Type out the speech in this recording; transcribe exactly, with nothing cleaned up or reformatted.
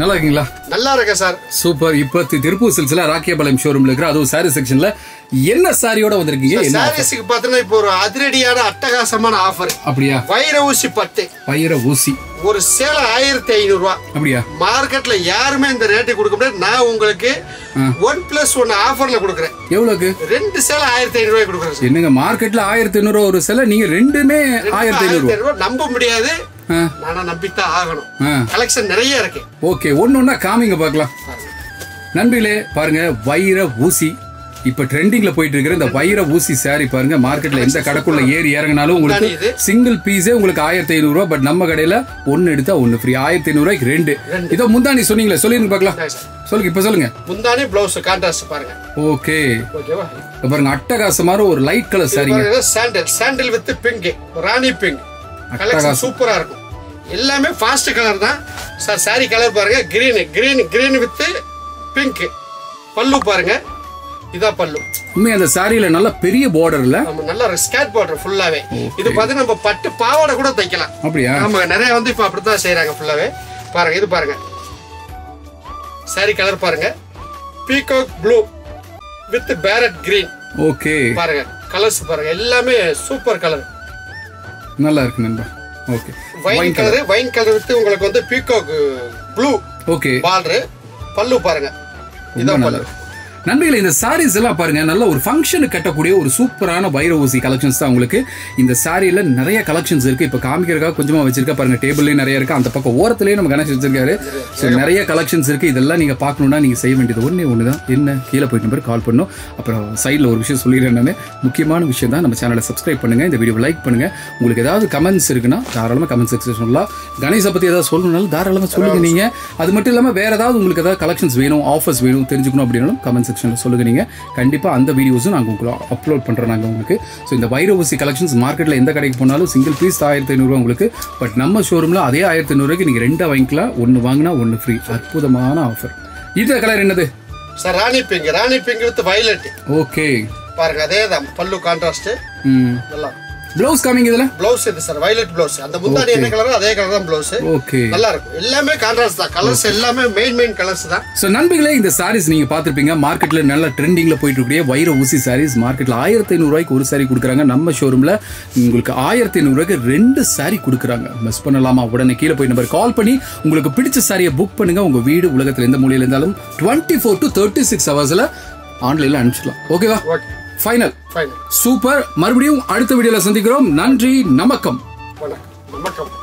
நல்லா இருக்கீங்களா? நல்லா இருக்கேன் சார். சூப்பர். இப்போ திருப்பூர் சில்க்ஸ்ல ராக்கியபாளையம் ஷோரூம்ல இருக்கிற அது சாரி செக்ஷன்ல என்ன சாரியோட வந்திருக்கீங்க? என்ன சாரீஸ்க்கு பார்த்தீங்கன்னா இப்போ ஒரு அதிரடியான அட்டகாசமான ஆஃபர். அப்படியே வைர ஊசி பட்டு. வைர ஊசி ஒரு சேல ஆயிரத்து ஐநூறு ரூபாய். அப்படியே மார்க்கெட்ல யாருமே இந்த ரேட் கொடுக்க முடியாது. நான் உங்களுக்கு ஒன்று பிளஸ் ஒன்று ஆஃபர்ல கொடுக்கிறேன். எவ்வளவுக்கு? ரெண்டு சேல ஆயிரத்து ஐநூறு ரூபாய் கொடுக்கிறேன் சார். என்னங்க மார்க்கெட்ல ஆயிரத்து ஐநூறு ஒரு சேல நீங்க ரெண்டுமே ஆயிரத்து ஐநூறு ரூபாய். நம்ப முடியாது. நானா நம்பித்தான் ஆகணும். கலெக்ஷன் நிறைய இருக்கு. ஓகே, ஒன்னொன்னா காமிங்க பார்க்கலாம். நண்பிலே பாருங்க, வைர ஊசி இப்ப ட்ரெண்டிங்ல போயிட்டு இருக்கிற இந்த வைர ஊசி சாரி பாருங்க. மார்க்கெட்ல எந்த கடைக்குள்ள ஏறி இறங்கினாலும் உங்களுக்கு சிங்கிள் பீஸே உங்களுக்கு ஆயிரத்து ஐநூறு ரூபாய். பட் நம்ம கடையில ஒன்னு எடுத்தா ஒன்னு ஃப்ரீ. ஆயிரத்து ஐநூறு ரூபாய்க்கு ரெண்டு. இதோ முந்தானி சொன்னீங்களே, சொல்லிருங்க பாக்கலாம். சொல்லுங்க, இப்ப சொல்லுங்க. முந்தானி பிளவுஸ் கான்ட்ராஸ்ட் பாருங்க. ஓகே ஓகேவா? பாருங்க அட்டகாசமான ஒரு லைட் கலர் சாரிங்க. Sandal sandal with pink, rani pink. Collection சூப்பரா இருக்கும். எல்லாமே ஃபாஸ்ட் கலர் தான் சார். சாரி கலர் பாருங்க, green green green with pink. பல்லு பாருங்க, இதா பல்லு. உண்மை அந்த சாரியில நல்ல பெரிய பார்டர்ல நல்ல ஸ்கேட் பார்டர் ஃபுல்லாவே. இது பாத்தீங்கன்னா நம்ம பட்டு பாவாடை கூட தைக்கலாம். அப்படியா? ஆமா, நிறைய வந்து இப்ப அப்படிதான் செய்யறாங்க ஃபுல்லாவே. பாருங்க, இது பாருங்க சாரி கலர் பாருங்க. Peacock blue with parrot green. Okay பாருங்க, கலர்ஸ் பாருங்க. எல்லாமே சூப்பர் கலர், நல்லா இருக்கு நண்பா. Okay, wine colour. Wine colour with உங்களுக்கு வந்து பீகாக் ப்ளூ. Okay, border. பல்லு பாருங்க, இதான் பல்லு. நண்பர்களே, இந்த சாரீஸ் எல்லாம் பாருங்க. நல்ல ஒரு ஃபங்க்ஷனுக்கு கட்டக்கூடிய ஒரு சூப்பரான வைர ஊசி கலெக்ஷன்ஸ் தான் உங்களுக்கு. இந்த சாரியில நிறைய கலெக்ஷன்ஸ் இருக்கு. இப்போ காமிக்கிறதுக்காக கொஞ்சமா வச்சிருக்கா பாருங்க. டேபிள்லயும் நிறைய இருக்கு, அந்த பக்கம் ஓரத்துலயும் நம்ம கணேஷ் வச்சிருக்காரு. ஸோ நிறைய கலெக்ஷன்ஸ் இருக்கு. இதெல்லாம் நீங்க பார்க்கணும்னா நீங்க செய்ய வேண்டியது ஒன்னே ஒண்ணுதான். என்ன கீழே போய் நம்பர் கால் பண்ணணும். அப்புறம் சைட்ல ஒரு விஷயம் சொல்லிடுறேன் நான், முக்கியமான விஷயம் தான். நம்ம சேனலை சப்ஸ்கிரைப் பண்ணுங்க, இந்த வீடியோ லைக் பண்ணுங்க. உங்களுக்கு ஏதாவது கமெண்ட்ஸ் இருக்குன்னா தாராளமா கமெண்ட் செக்ஷன் சொல்லலாம். கணேஷை பத்தி ஏதாவது சொல்லணும்னாலும் தாராளமா சொல்லுங்க நீங்க. அது மட்டும் இல்லாம வேற ஏதாவது உங்களுக்கு ஏதாவது கலெக்ஷன்ஸ் வேணும், ஆஃபர்ஸ் வேணும், தெரிஞ்சுக்கணும் அப்படின்னாலும் கமெண்ட் சொல்லுங்க நீங்க. கண்டிப்பா அந்த வீடியோஸும் நாங்க உங்களுக்கு அப்லோட் பண்றோம் நாங்க உங்களுக்கு. சோ இந்த வைர ஊசி கலெக்ஷன்ஸ் மார்க்கெட்ல எந்த கடைக்கு போனாலும் சிங்கிள் பீஸ் ஆயிரத்து ஐநூறு ரூபாய் உங்களுக்கு. பட் நம்ம ஷோரூம்ல அதே ஆயிரத்து ஐநூறு ரூபாய்க்கு நீங்க ரெண்டா வாங்கிக்கலாம். ஒன்னு வாங்கினா ஒன்னு ஃப்ரீ. அற்புதமான ஆஃபர். இந்த கலர் என்னது sir? Rani pink. Rani pink with violet. Okay பாருங்க, அதேதான் பல்லு கான்ட்ராஸ்ட். நல்லா ப்ளவுஸ் காமிங்க. இதெல்லாம் ப்ளவுஸ் இது சார் வயலட் ப்ளவுஸ். அந்த முந்தாடி என்ன கலரோ அதே கலர் தான் ப்ளவுஸ். ஓகே, நல்லா இருக்கும். எல்லாமே கான்ட்ராஸ்ட் தான். கலர்ஸ் எல்லாமே மெயின் மெயின் கலர்ஸ் தான். சோ நண்பர்களே, இந்த சாரீஸ் நீங்க பாத்துப்பீங்க. மார்க்கெட்ல நல்ல ட்ரெண்டிங்ல போயிட்டு இருக்கக்கூடிய வைர ஊசி சாரீஸ் மார்க்கெட்ல ஆயிரத்து ஐநூறு ரூபாய்க்கு ஒரு சாரி கொடுக்குறாங்க. நம்ம ஷோரூம்ல உங்களுக்கு ஆயிரத்து ஐநூறு ரூபாய்க்கு ரெண்டு சாரி கொடுக்குறாங்க. மிஸ் பண்ணலாமா? உடனே கீழே போய் நம்பர் கால் பண்ணி உங்களுக்கு பிடிச்ச சாரியை புக் பண்ணுங்க. உங்க வீடு உலகத்துல எந்த மூலையில இருந்தாலும் twenty four to thirty six ஹவர்ஸ்ல ஆன்லைன்ல அனுப்பிச்சிடலாம். ஓகேவா? Final final super. மறுபடியும் அடுத்த வீடியோல சந்திக்கிறோம். நன்றி. நமக்கம். வணக்கம். நமக்கம்.